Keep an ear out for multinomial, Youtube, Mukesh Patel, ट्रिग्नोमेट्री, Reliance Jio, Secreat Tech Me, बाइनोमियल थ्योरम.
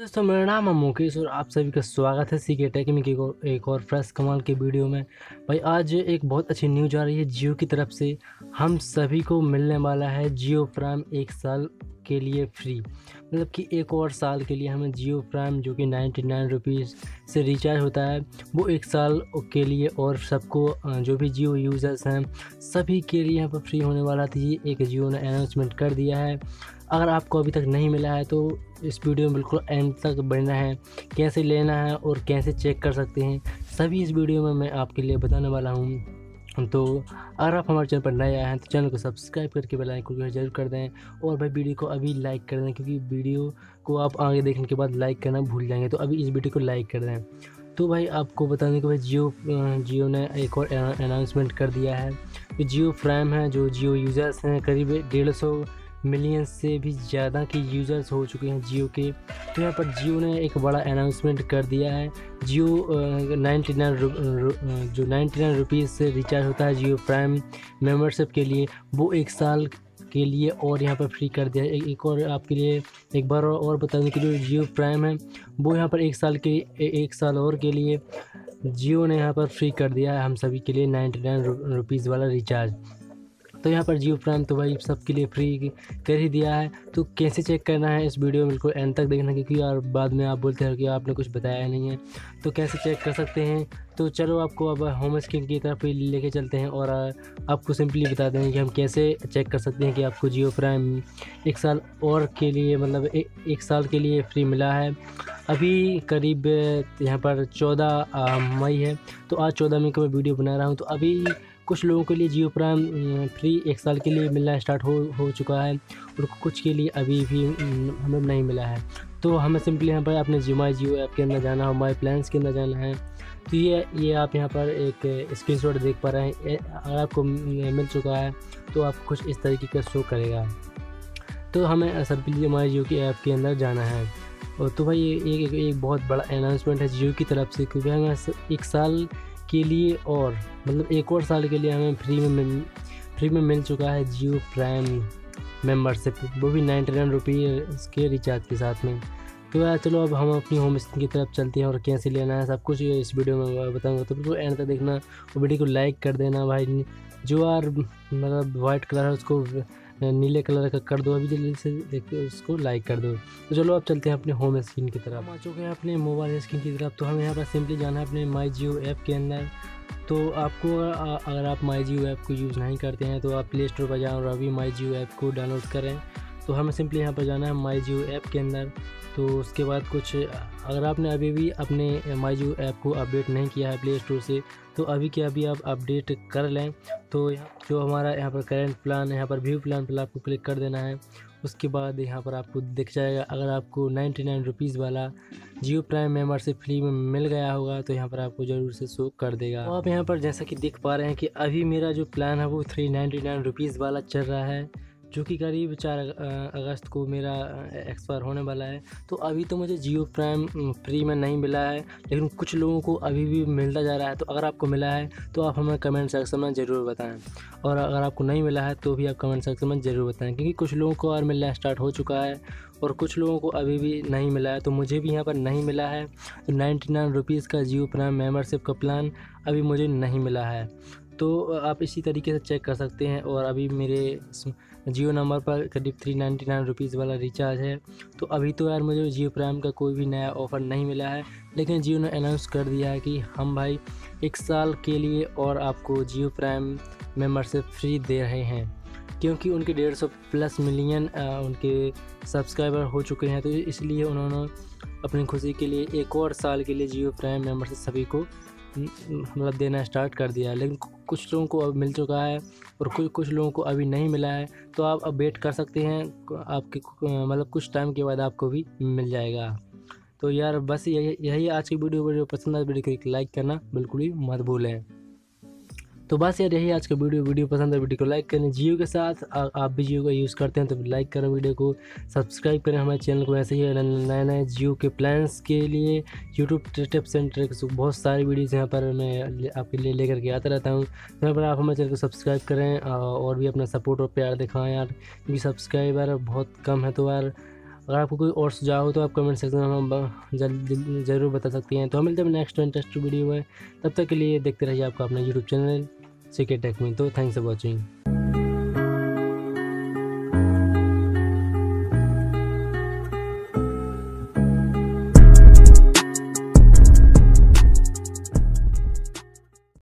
दोस्तों मेरा नाम है मुकेश और आप सभी का स्वागत है सीक्रेट टेक मी की एक और फ्रेश कमाल की वीडियो में। भाई आज एक बहुत अच्छी न्यूज आ रही है जियो की तरफ से, हम सभी को मिलने वाला है जियो प्राइम 1 साल के लिए फ्री, मतलब कि 1 और साल के लिए हमें जियो प्राइम जो कि 99 रुपीज़ से रिचार्ज होता है वो 1 साल के लिए और सबको जो भी जियो यूज़र्स हैं सभी के लिए यहाँ पर फ्री होने वाला था। ये एक जियो ने अनाउंसमेंट कर दिया है। अगर आपको अभी तक नहीं मिला है तो इस वीडियो में बिल्कुल एंड तक बनना है, कैसे लेना है और कैसे चेक कर सकते हैं सभी इस वीडियो में मैं आपके लिए बताने वाला हूँ। तो अगर आप हमारे चैनल पर नए आए हैं तो चैनल को सब्सक्राइब करके बेल आइकन को जरूर कर दें और भाई वीडियो को अभी लाइक कर दें, क्योंकि वीडियो को आप आगे देखने के बाद लाइक करना भूल जाएंगे, तो अभी इस वीडियो को लाइक कर दें। तो भाई आपको बता दें कि भाई जियो ने एक और अनाउंसमेंट कर दिया है। तो जियो प्राइम है जो जियो यूज़र्स हैं करीब 150 मिलियन से भी ज़्यादा के यूज़र्स हो चुके हैं जियो के। तो यहाँ पर जियो ने एक बड़ा अनाउंसमेंट कर दिया है। जियो 99 रुपीज़ से रिचार्ज होता है जियो प्राइम मेंबरशिप के लिए, वो 1 साल के लिए और यहाँ पर फ्री कर दिया है। एक और आपके लिए एक बार और बताने के लिए जियो प्राइम है वो यहाँ पर 1 साल के लिए 1 साल और के लिए जियो ने यहाँ पर फ्री कर दिया है हम सभी के लिए 99 रुपीज़ वाला रिचार्ज। तो यहाँ पर जियो प्राइम तो भाई सबके लिए फ्री कर ही दिया है। तो कैसे चेक करना है इस वीडियो में बिल्कुल एंड तक देखना, क्योंकि यार बाद में आप बोलते हैं कि आपने कुछ बताया नहीं है, तो कैसे चेक कर सकते हैं। तो चलो आपको अब होम स्क्रीन की तरफ लेके चलते हैं और आपको सिंपली बता दें कि हम कैसे चेक कर सकते हैं कि आपको जियो प्राइम 1 साल और के लिए मतलब 1 साल के लिए फ्री मिला है। अभी करीब यहाँ पर 14 मई है, तो आज 14 मई को मैं वीडियो बना रहा हूँ। तो अभी कुछ लोगों के लिए जियो प्राइम फ्री 1 साल के लिए मिलना स्टार्ट हो चुका है और कुछ के लिए अभी भी हमें नहीं मिला है। तो हमें सिंपली यहाँ पर अपने माई जियो ऐप के अंदर जाना है, माई प्लान्स के अंदर जाना है। तो ये आप यहाँ पर एक स्क्रीनशॉट देख पा रहे हैं, अगर आपको मिल चुका है तो आप कुछ इस तरीके का शो करेगा। तो हमें सिंपली माई जियो के ऐप के अंदर जाना है। और तो भाई एक बहुत बड़ा अनाउंसमेंट है जियो की तरफ से, क्योंकि हमें 1 साल के लिए और मतलब 1 और साल के लिए हमें फ्री में मिल चुका है जियो प्राइम मेंबरशिप, वो भी 99 रुपीज़ के रिचार्ज के साथ में। तो यार चलो अब हम अपनी होम स्क्रीन की तरफ चलते हैं और कैसे लेना है सब कुछ इस वीडियो में बताऊंगा। तो बिल्कुल एंड तक देखना और वीडियो को लाइक कर देना। भाई जो यार मतलब वाइट कलर है उसको नीले कलर का कर दो, अभी जल्दी से देख उसको लाइक कर दो। तो चलो आप चलते हैं अपने होम स्क्रीन की तरफ। आ चुके हैं अपने मोबाइल स्क्रीन की तरफ। तो हमें यहाँ पर सिंपली जाना है अपने माई जियो ऐप के अंदर। तो आपको अगर आप माई जियो ऐप को यूज़ नहीं करते हैं तो आप प्ले स्टोर पर जाएँ और अभी माई जियो ऐप को डाउनलोड करें। तो हमें सिंपली यहाँ पर जाना है माई जियो ऐप के अंदर। तो उसके बाद कुछ अगर आपने अभी भी अपने माई जियो ऐप को अपडेट नहीं किया है प्ले स्टोर से तो अभी के अभी आप अपडेट कर लें। तो जो हमारा यहाँ पर करेंट प्लान, यहाँ पर व्यू प्लान पर आपको क्लिक कर देना है। उसके बाद यहाँ पर आपको दिख जाएगा अगर आपको 99 रुपीज़ वाला जियो प्राइम मेंबरशिप फ्री में मिल गया होगा तो यहाँ पर आपको ज़रूर से शो कर देगा। तो आप यहाँ पर जैसा कि देख पा रहे हैं कि अभी मेरा जो प्लान है वो 399 रुपीज़ वाला चल रहा है, जो कि करीब 4 अगस्त को मेरा एक्सपायर होने वाला है। तो अभी तो मुझे जियो प्राइम फ्री में नहीं मिला है, लेकिन कुछ लोगों को अभी भी मिलता जा रहा है। तो अगर आपको मिला है तो आप हमें कमेंट सेक्शन में ज़रूर बताएं, और अगर आपको नहीं मिला है तो भी आप कमेंट सेक्शन में ज़रूर बताएं, क्योंकि कुछ लोगों को और मिलना स्टार्ट हो चुका है और कुछ लोगों को अभी भी नहीं मिला है। तो मुझे भी यहाँ पर नहीं मिला है। तो 99 रुपीज़ का जियो प्राइम मेंबरशिप का प्लान अभी मुझे नहीं मिला है। तो आप इसी तरीके से चेक कर सकते हैं। और अभी मेरे जियो नंबर पर करीब 399 रुपीज़ वाला रिचार्ज है। तो अभी तो यार मुझे जियो प्राइम का कोई भी नया ऑफ़र नहीं मिला है, लेकिन जियो ने अनाउंस कर दिया है कि हम भाई 1 साल के लिए और आपको जियो प्राइम मेंबरशिप फ्री दे रहे हैं, क्योंकि उनके 150 प्लस मिलियन उनके सब्सक्राइबर हो चुके हैं। तो इसलिए उन्होंने अपनी खुशी के लिए 1 और साल के लिए जियो प्राइम मेंबरशिप सभी को मतलब देना स्टार्ट कर दिया है। लेकिन कुछ लोगों को अब मिल चुका है और कुछ लोगों को अभी नहीं मिला है। तो आप अब वेट कर सकते हैं, आपके मतलब कुछ टाइम के बाद आपको भी मिल जाएगा। तो यार बस यही आज की वीडियो पसंद आए वीडियो को एक लाइक करना बिल्कुल ही मत भूलें। तो बस यार यही आज का वीडियो पसंद है वीडियो को लाइक करें। जियो के साथ आप भी जियो का यूज़ करते हैं तो लाइक करें, वीडियो को सब्सक्राइब करें हमारे चैनल को। ऐसे ही नए नए जियो के प्लान्स के लिए यूट्यूब टिप्स एंड ट्रिक्स बहुत सारी वीडियोस यहाँ पर मैं आपके लिए लेकर के आता रहता हूँ। यहाँ पर आप हमारे चैनल को सब्सक्राइब करें और भी अपना सपोर्ट और प्यार दिखाएँ यार, क्योंकि सब्सक्राइबर बहुत कम है। तो यार अगर आपको कोई और सुझाव हो तो आप कमेंट सेक्शन में हम ज़रूर बता सकती हैं। तो हम मिलते हैं नेक्स्ट इंटरेस्टिंग वीडियो में, तब तक के लिए देखते रहिए आपका अपना YouTube channel secret take me. तो थैंक्स फॉर वॉचिंग।